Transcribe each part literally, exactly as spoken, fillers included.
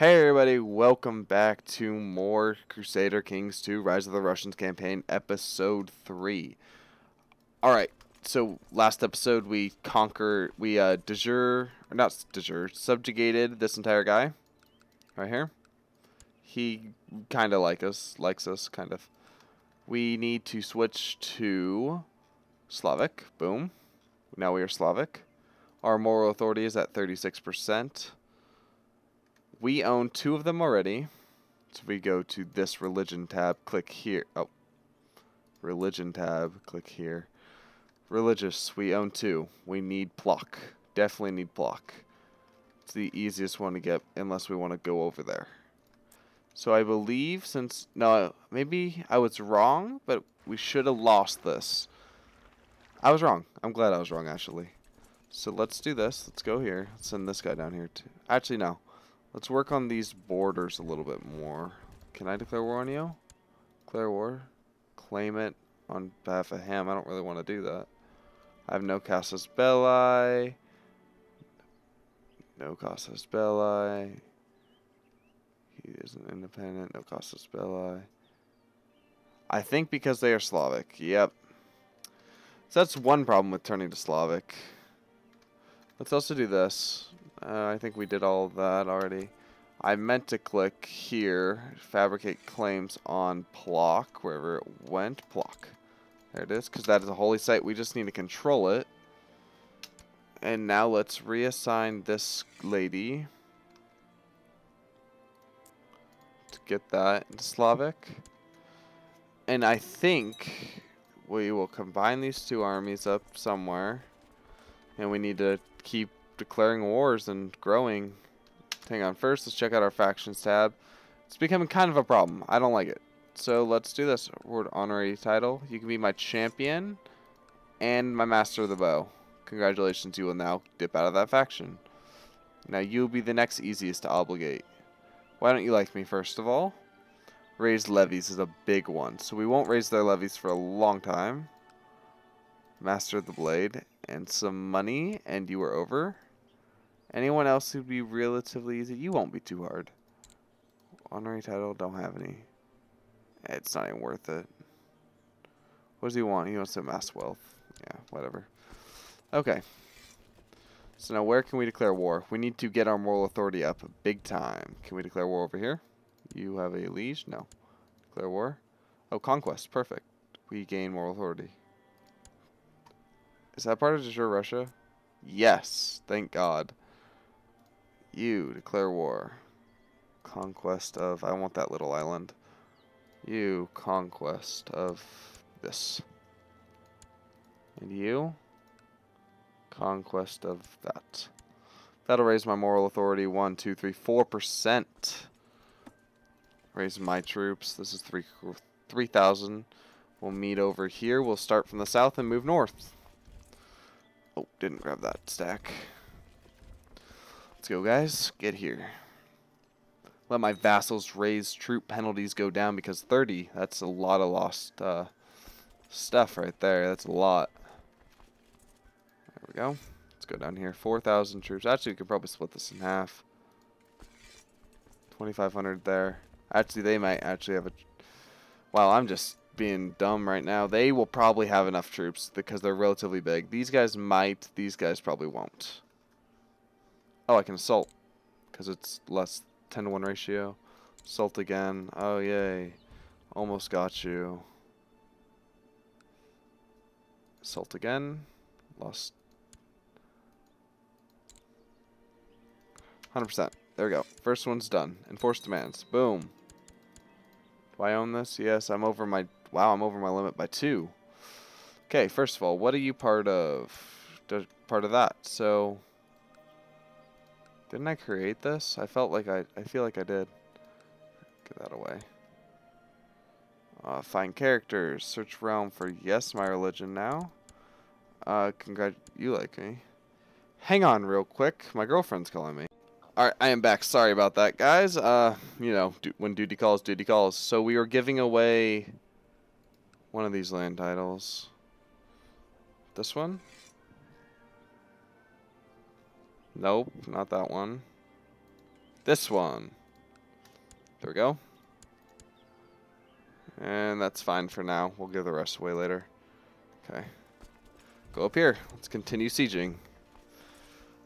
Hey everybody, welcome back to more Crusader Kings two Rise of the Russians campaign, episode three. Alright, so last episode we conquered, we uh, de jure, or not de jure, subjugated this entire guy, right here. He kind of like us, likes us, kind of. We need to switch to Slavic, boom. Now we are Slavic. Our moral authority is at thirty-six percent. We own two of them already, so we go to this religion tab, click here, oh, religion tab, click here, religious, we own two, we need Plock, definitely need Plock, it's the easiest one to get, unless we want to go over there. So I believe since, no, maybe I was wrong, but we should have lost this. I was wrong, I'm glad I was wrong actually. So let's do this, let's go here, let's send this guy down here too, actually no. Let's work on these borders a little bit more. Can I declare war on you? Declare war? Claim it on behalf of him. I don't really want to do that. I have no Casas Belli. No Casas Belli. He isn't independent. No Casas Belli. I think because they are Slavic. Yep. So that's one problem with turning to Slavic. Let's also do this. Uh, I think we did all that already. I meant to click here, fabricate claims on Plock, wherever it went. Plock. There it is, because that is a holy site. We just need to control it. And now let's reassign this lady. To get that into Slavic. And I think we will combine these two armies up somewhere. And we need to keep declaring wars and growing. Hang on, first let's check out our factions tab. It's becoming kind of a problem. I don't like it. So let's do this. Award honorary title. You can be my champion and my master of the bow. Congratulations, you will now dip out of that faction. Now you'll be the next easiest to obligate. Why don't you like me first of all? Raise levies is a big one. So we won't raise their levies for a long time. Master of the blade and some money and you are over. Anyone else who'd be relatively easy? You won't be too hard. Honorary title, don't have any. It's not even worth it. What does he want? He wants to amass wealth. Yeah, whatever. Okay. So now where can we declare war? We need to get our moral authority up big time. Can we declare war over here? You have a liege? No. Declare war. Oh, conquest. Perfect. We gain moral authority. Is that part of Tsar Russia? Yes. Thank God. You, declare war. Conquest of... I want that little island. You, conquest of this. And you, conquest of that. That'll raise my moral authority one, two, three, four percent. Raise my troops. This is three, three thousand. We'll meet over here. We'll start from the south and move north. Oh, didn't grab that stack. Let's go, guys. Get here. Let my vassals raise troop penalties go down because thirty. That's a lot of lost uh, stuff right there. That's a lot. There we go. Let's go down here. four thousand troops. Actually, we could probably split this in half. twenty-five hundred there. Actually, they might actually have a... Wow, I'm just being dumb right now. They will probably have enough troops because they're relatively big. These guys might. These guys probably won't. Oh, I can assault, because it's less ten to one ratio. Assault again. Oh, yay. Almost got you. Assault again. Lost. one hundred percent. There we go. First one's done. Enforce demands. Boom. Do I own this? Yes, I'm over my... Wow, I'm over my limit by two. Okay, first of all, what are you part of? Part of that. So... Didn't I create this? I felt like I, I feel like I did. Get that away. Uh, find characters. Search realm for yes, my religion now. Uh, congrat- you like me. Hang on real quick. My girlfriend's calling me. Alright, I am back. Sorry about that, guys. Uh, you know, du when duty calls, duty calls. So we are giving away one of these land titles. This one? Nope, not that one. This one. There we go. And that's fine for now. We'll give the rest away later. Okay. Go up here. Let's continue sieging.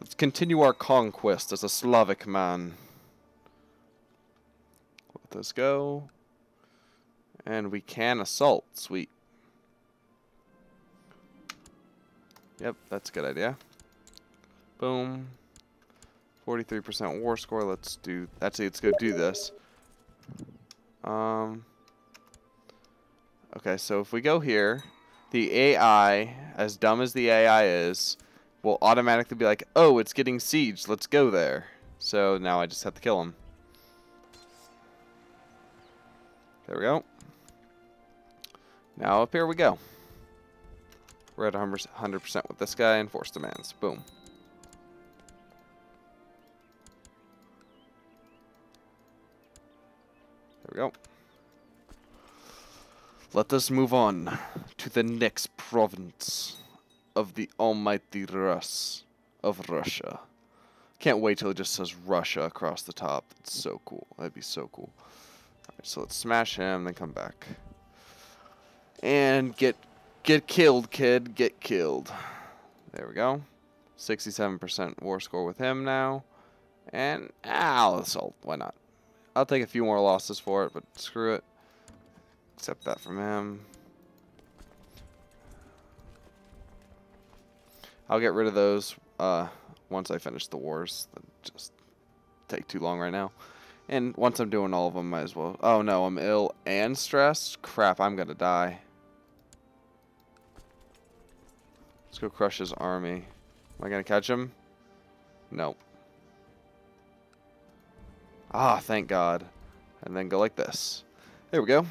Let's continue our conquest as a Slavic man. Let this go. And we can assault. Sweet. Yep, that's a good idea. Boom. forty-three percent war score. Let's do... Actually, let's go do this. Um... Okay, so if we go here, the A I, as dumb as the A I is, will automatically be like, oh, it's getting sieged, let's go there. So now I just have to kill him. There we go. Now up here we go. We're at one hundred percent with this guy and force demands. Boom. There we go. Let us move on to the next province of the almighty Rus of Russia. Can't wait till it just says Russia across the top. It's so cool. That'd be so cool. All right, so let's smash him, then come back and get get killed, kid. Get killed. There we go. sixty-seven percent war score with him now, and ah, assault. Why not? I'll take a few more losses for it, but screw it. Accept that from him. I'll get rid of those uh, once I finish the wars. That just take too long right now. And once I'm doing all of them, might as well. Oh no, I'm ill and stressed. Crap, I'm gonna die. Let's go crush his army. Am I gonna catch him? Nope. Ah, thank God. And then go like this. There we go.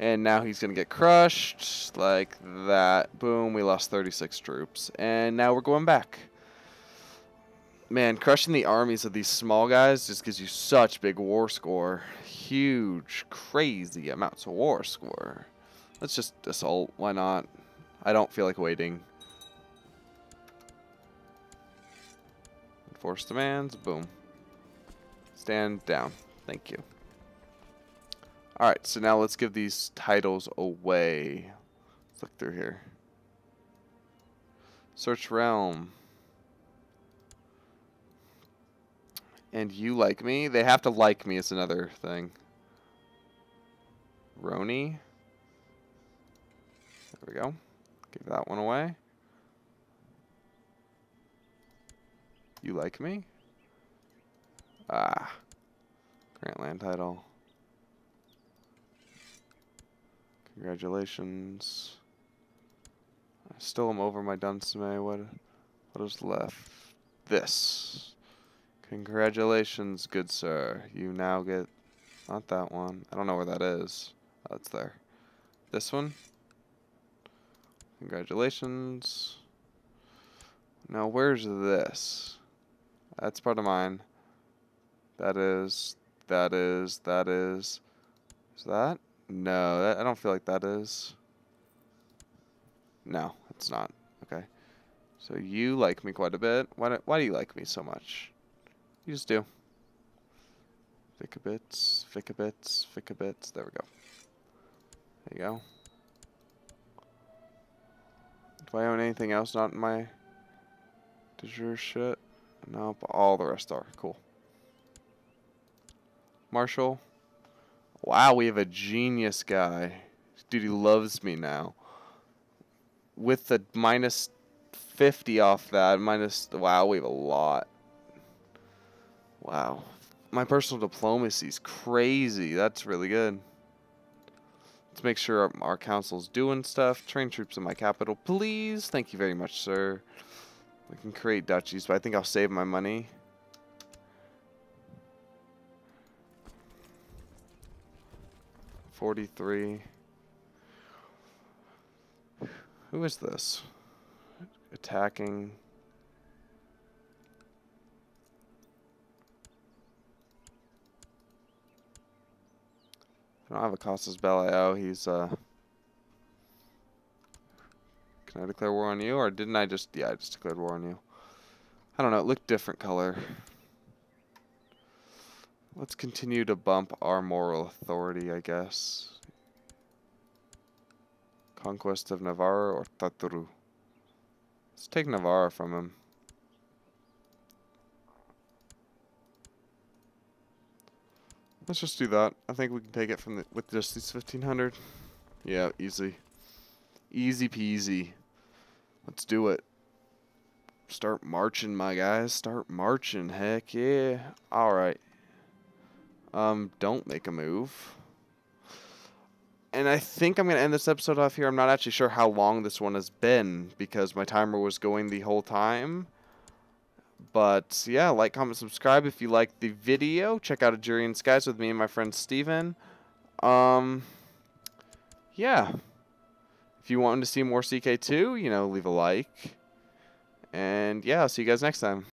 And now he's going to get crushed like that. Boom, we lost thirty-six troops. And now we're going back. Man, crushing the armies of these small guys just gives you such big war score. Huge, crazy amounts of war score. Let's just assault. Why not? I don't feel like waiting. Enforce demands. Boom. Stand down. Thank you. Alright, so now let's give these titles away. Let's look through here. Search realm. And you like me? They have to like me is another thing. Roni. There we go. Give that one away. You like me? Ah. Grant land title. Congratulations. I still am over my Dunsmay. What, what is left? This. Congratulations, good sir. You now get... Not that one. I don't know where that is. Oh, it's there. This one. Congratulations. Now, where's this? That's part of mine. That is. That is. That is. Is that? No, that, I don't feel like that is. No, it's not. Okay. So you like me quite a bit. Why do, why do you like me so much? You just do. Vicabits, Vicabits, Vicabits. There we go. There you go. Do I own anything else not in my... Does your shit? Nope, all the rest are. Cool. Marshall. Wow, we have a genius guy. Dude, he loves me now. With the minus fifty off that, minus... Wow, we have a lot. Wow. My personal diplomacy is crazy. That's really good. Let's make sure our, our council's doing stuff. Train troops in my capital, please. Thank you very much, sir. We can create duchies, but I think I'll save my money. forty-three. Who is this? Attacking. I don't have a Costas Bellio. He's, uh... Can I declare war on you? Or didn't I just... Yeah, I just declared war on you. I don't know. It looked different color. Let's continue to bump our moral authority, I guess. Conquest of Navarre or Tataru. Let's take Navarre from him. Let's just do that. I think we can take it from the, with just these fifteen hundred. Yeah, easy. Easy peasy. Let's do it. Start marching, my guys. Start marching. Heck yeah. Alright. Um, don't make a move. And I think I'm going to end this episode off here. I'm not actually sure how long this one has been because my timer was going the whole time. But yeah, like, comment, subscribe if you liked the video. Check out A Jurian Skies with me and my friend Steven. Um, yeah. If you want to see more C K two, you know, leave a like. And yeah, I'll see you guys next time.